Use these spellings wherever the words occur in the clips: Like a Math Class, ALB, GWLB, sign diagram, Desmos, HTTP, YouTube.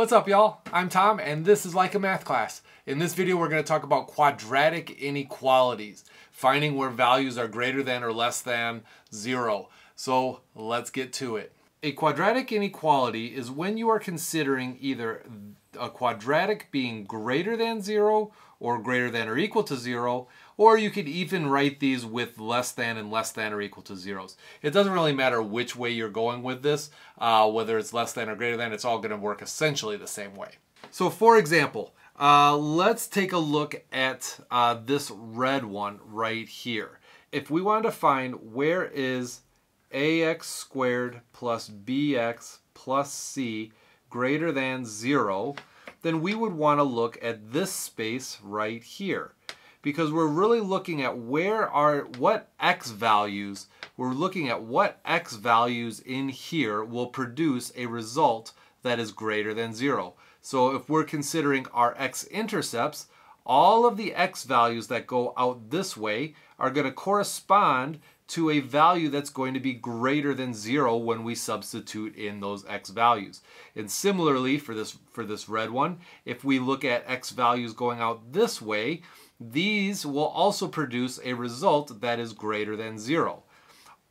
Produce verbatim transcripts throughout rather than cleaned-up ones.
What's up, y'all? I'm Tom, and this is Like a Math Class. In this video, we're going to talk about quadratic inequalities, finding where values are greater than or less than zero. So let's get to it. A quadratic inequality is when you are considering either a quadratic being greater than zero or greater than or equal to zero, or you could even write these with less than and less than or equal to zeros. It doesn't really matter which way you're going with this, uh, whether it's less than or greater than, it's all going to work essentially the same way. So for example, uh, let's take a look at uh, this red one right here. If we wanted to find where is ax squared plus bx plus c greater than zero, then we would want to look at this space right here, because we're really looking at where are, what x values, we're looking at what x values in here will produce a result that is greater than zero. So if we're considering our x-intercepts, all of the x values that go out this way are going to correspond to a value that's going to be greater than zero when we substitute in those x values. And similarly for this, for this red one, if we look at x values going out this way, these will also produce a result that is greater than zero.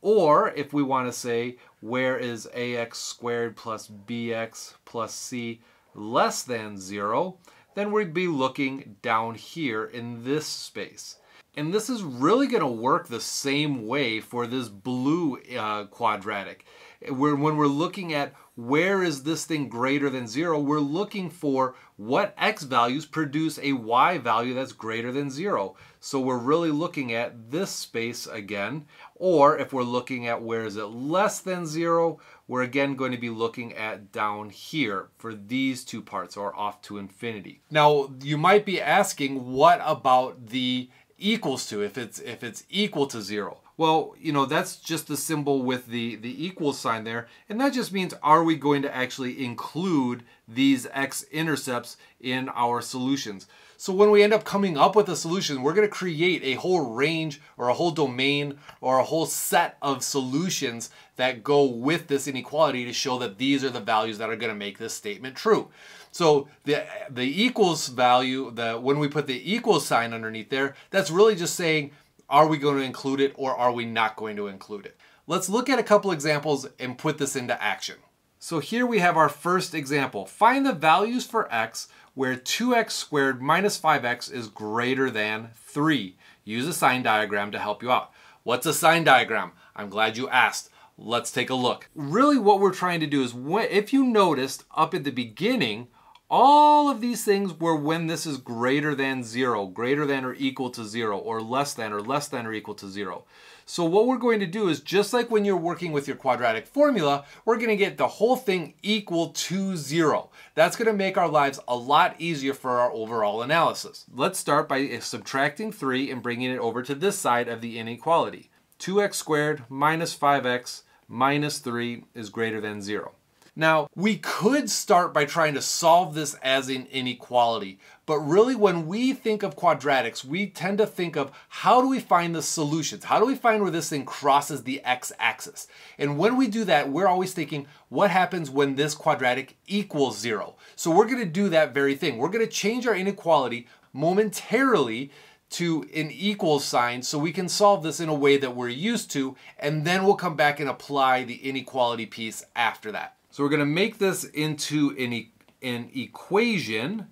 Or if we want to say, where is ax squared plus bx plus c less than zero, then we'd be looking down here in this space. And this is really going to work the same way for this blue uh, quadratic. We're, when we're looking at where is this thing greater than zero, we're looking for what x values produce a y value that's greater than zero. So we're really looking at this space again. Or if we're looking at where is it less than zero, we're again going to be looking at down here for these two parts, or off to infinity. Now, you might be asking, what about the equals to, if it's if it's equal to zero? Well, you know, that's just the symbol with the the equal sign there, and that just means, are we going to actually include these x-intercepts in our solutions? So when we end up coming up with a solution, we're going to create a whole range or a whole domain or a whole set of solutions that go with this inequality to show that these are the values that are going to make this statement true. So the the equals value, the when we put the equal sign underneath there, that's really just saying, are we going to include it or are we not going to include it? Let's look at a couple examples and put this into action. So here we have our first example. Find the values for x where two x squared minus five x is greater than three. Use a sign diagram to help you out. What's a sign diagram? I'm glad you asked. Let's take a look. Really what we're trying to do is, if you noticed up at the beginning, all of these things were when this is greater than zero, greater than or equal to zero, or less than or less than or equal to zero. So what we're going to do is, just like when you're working with your quadratic formula, we're going to get the whole thing equal to zero. That's going to make our lives a lot easier for our overall analysis. Let's start by subtracting three and bringing it over to this side of the inequality. two x squared minus five x minus three is greater than zero. Now, we could start by trying to solve this as an inequality, but really when we think of quadratics, we tend to think of, how do we find the solutions? How do we find where this thing crosses the x-axis? And when we do that, we're always thinking, what happens when this quadratic equals zero? So we're going to do that very thing. We're going to change our inequality momentarily to an equal sign so we can solve this in a way that we're used to, and then we'll come back and apply the inequality piece after that. So we're going to make this into an, e an equation,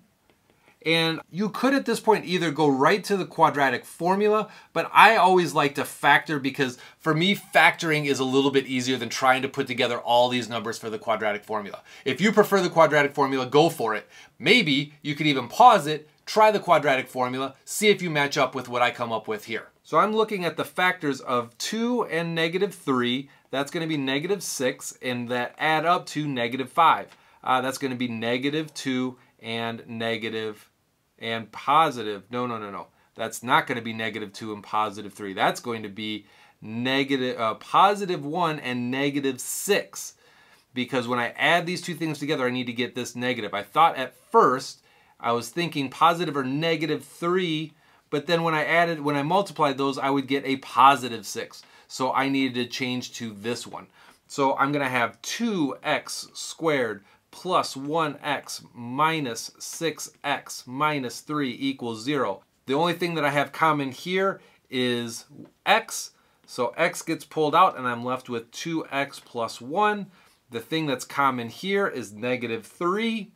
and you could at this point either go right to the quadratic formula, but I always like to factor, because for me factoring is a little bit easier than trying to put together all these numbers for the quadratic formula. If you prefer the quadratic formula, go for it. Maybe you could even pause it, try the quadratic formula, see if you match up with what I come up with here. So I'm looking at the factors of two and negative three. That's going to be negative six, and that add up to negative five. Uh, that's going to be negative two and negative and positive. No, no, no, no. That's not going to be negative two and positive three. That's going to be negative, uh, positive one and negative six. Because when I add these two things together, I need to get this negative. I thought at first, I was thinking positive or negative three, but then when I added, when I multiplied those, I would get a positive six. So I needed to change to this one. So I'm going to have two x squared plus one x minus six x minus three equals zero. The only thing that I have common here is x, so x gets pulled out and I'm left with two x plus one. The thing that's common here is negative three,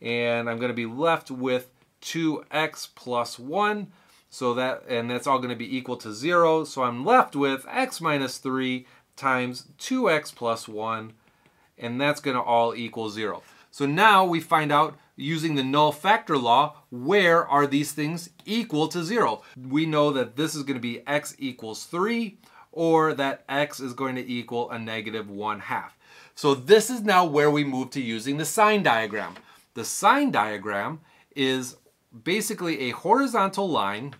and I'm going to be left with two x plus one, so that, and that's all going to be equal to zero, so I'm left with x minus three times two x plus one, and that's going to all equal zero. So now we find out, using the null factor law, where are these things equal to zero? We know that this is going to be x equals three, or that x is going to equal a negative one half. So this is now where we move to using the sine diagram. The sine diagram is basically a horizontal line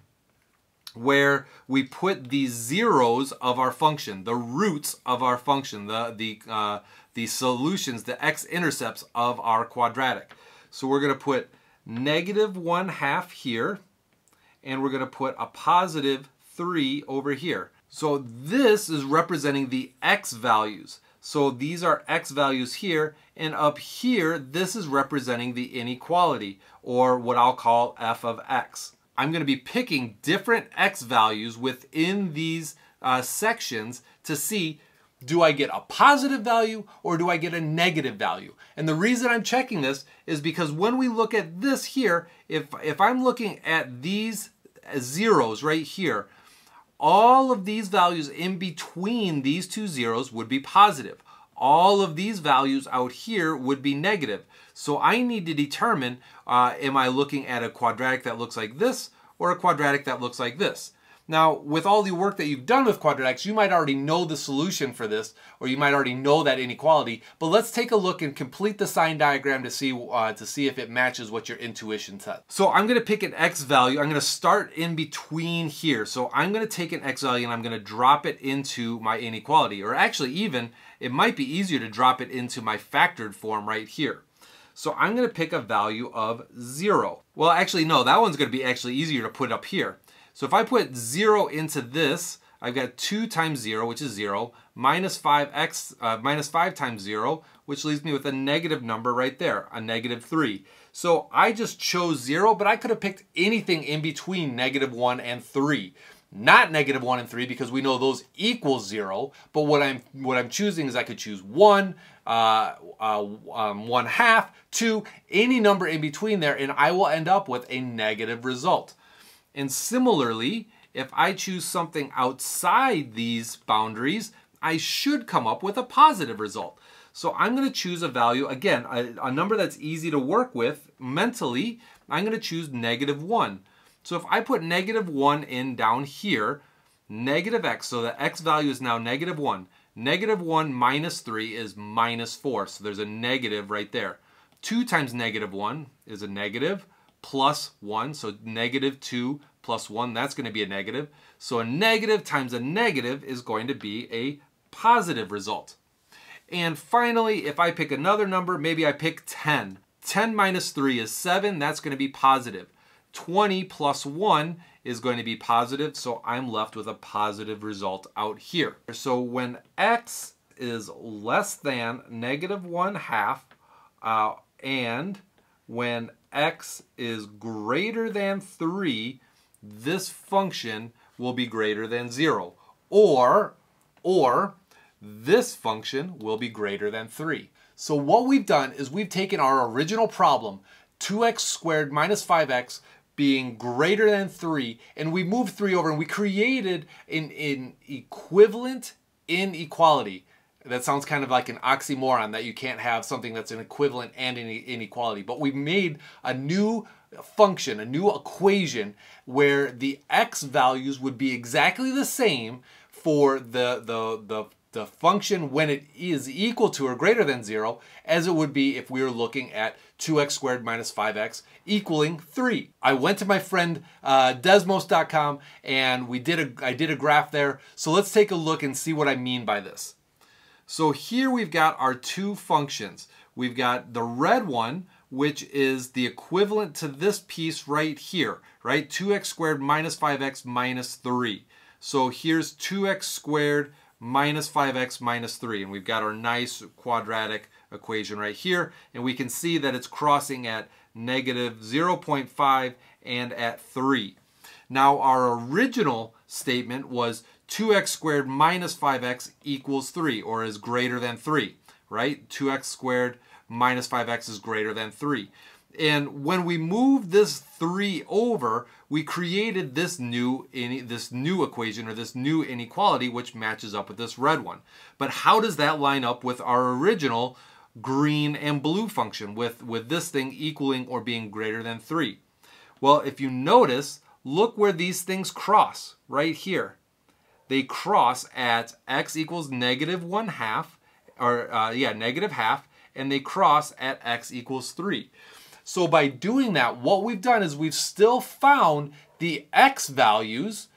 where we put the zeros of our function, the roots of our function, the, the, uh, the solutions, the x-intercepts of our quadratic. So we're going to put negative one half here, and we're going to put a positive three over here. So this is representing the x values. So these are x values here, and up here, this is representing the inequality, or what I'll call f of x. I'm going to be picking different x values within these uh, sections to see, do I get a positive value or do I get a negative value? And the reason I'm checking this is because when we look at this here, if, if I'm looking at these zeros right here, all of these values in between these two zeros would be positive. All of these values out here would be negative. So I need to determine, uh, am I looking at a quadratic that looks like this or a quadratic that looks like this? Now, with all the work that you've done with quadratics, you might already know the solution for this, or you might already know that inequality, but let's take a look and complete the sine diagram to see uh, to see if it matches what your intuition says. So I'm gonna pick an x value. I'm gonna start in between here. So I'm gonna take an x value and I'm gonna drop it into my inequality, or actually even, it might be easier to drop it into my factored form right here. So I'm gonna pick a value of zero. Well, actually, no, that one's gonna be actually easier to put up here. So if I put zero into this, I've got two times zero, which is zero, minus five x, uh, minus five times zero, which leaves me with a negative number right there, a negative three. So I just chose zero, but I could have picked anything in between negative one and three. Not negative one and three, because we know those equal zero, but what I'm, what I'm choosing is I could choose one, uh, uh, um, one half, two, any number in between there, and I will end up with a negative result. And similarly, if I choose something outside these boundaries, I should come up with a positive result. So I'm going to choose a value, again, a, a number that's easy to work with mentally. I'm going to choose negative one. So if I put negative one in down here, negative x, so the x value is now negative one. Negative one minus three is minus four, so there's a negative right there. two times negative one is a negative, plus one, so negative two plus one, that's going to be a negative. So a negative times a negative is going to be a positive result. And finally, if I pick another number, maybe I pick ten. ten minus three is seven, that's going to be positive. twenty plus one is going to be positive, so I'm left with a positive result out here. So when x is less than negative one half, uh, and when x is greater than three, this function will be greater than zero, or, or this function will be greater than three. So what we've done is we've taken our original problem, two x squared minus five x being greater than three, and we moved three over and we created an, an equivalent inequality. That sounds kind of like an oxymoron, that you can't have something that's an equivalent and an inequality. But we made a new function, a new equation, where the x values would be exactly the same for the, the, the, the function when it is equal to or greater than zero, as it would be if we were looking at two x squared minus five x equaling three. I went to my friend uh, Desmos dot com and we did a, I did a graph there. So let's take a look and see what I mean by this. So here we've got our two functions. We've got the red one, which is the equivalent to this piece right here, right? two x squared minus five x minus three. So here's two x squared minus five x minus three, and we've got our nice quadratic equation right here, and we can see that it's crossing at negative zero point five and at three. Now our original statement was two x squared minus five x equals three, or is greater than three, right? two x squared minus five x is greater than three. And when we moved this three over, we created this new this new equation, or this new inequality, which matches up with this red one. But how does that line up with our original green and blue function, with, with this thing equaling or being greater than three? Well, if you notice, look where these things cross, right here. They cross at x equals negative one half, or uh, yeah, negative half, and they cross at x equals three. So by doing that, what we've done is we've still found the x values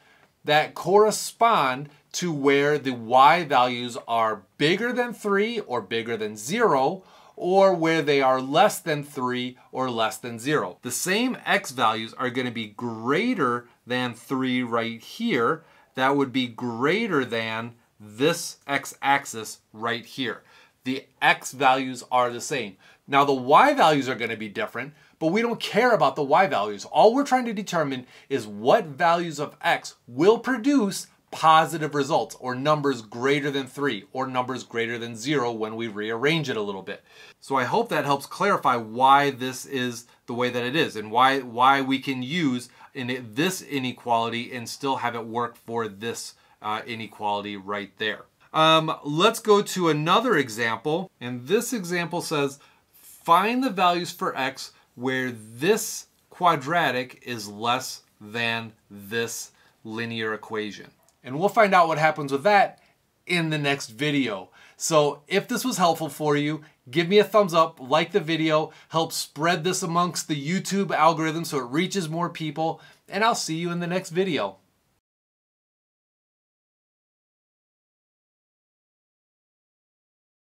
that correspond to where the y values are bigger than three or bigger than zero, or where they are less than three or less than zero. The same x values are going to be greater than three right here. That would be greater than this x-axis right here. The x values are the same. Now the y values are going to be different, but we don't care about the y values. All we're trying to determine is what values of x will produce positive results, or numbers greater than three, or numbers greater than zero when we rearrange it a little bit. So I hope that helps clarify why this is the way that it is, and why, why we can use in this inequality and still have it work for this uh, inequality right there. Um, let's go to another example, and this example says, find the values for x where this quadratic is less than this linear equation. And we'll find out what happens with that in the next video. So if this was helpful for you, give me a thumbs up, like the video, help spread this amongst the YouTube algorithm so it reaches more people, and I'll see you in the next video.